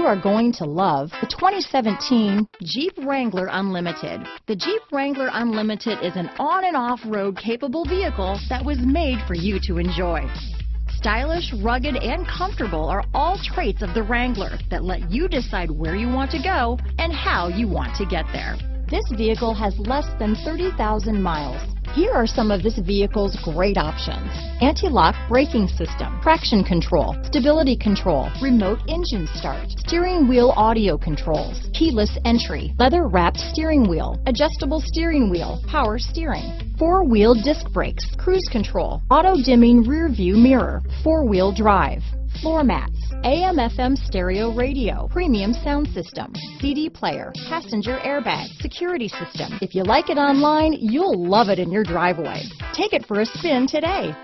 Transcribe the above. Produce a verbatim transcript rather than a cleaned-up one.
you are going to love the twenty seventeen Jeep Wrangler Unlimited. The Jeep Wrangler Unlimited is an on and off-road capable vehicle that was made for you to enjoy. Stylish, rugged, and comfortable are all traits of the Wrangler that let you decide where you want to go and how you want to get there. This vehicle has less than thirty thousand miles. Here are some of this vehicle's great options: anti-lock braking system, traction control, stability control, remote engine start, steering wheel audio controls, keyless entry, leather-wrapped steering wheel, adjustable steering wheel, power steering, four-wheel disc brakes, cruise control, auto-dimming rear-view mirror, four-wheel drive, floor mats, A M F M stereo radio, premium sound system, C D player, passenger airbag, security system. If you like it online, you'll love it in your driveway. Take it for a spin today.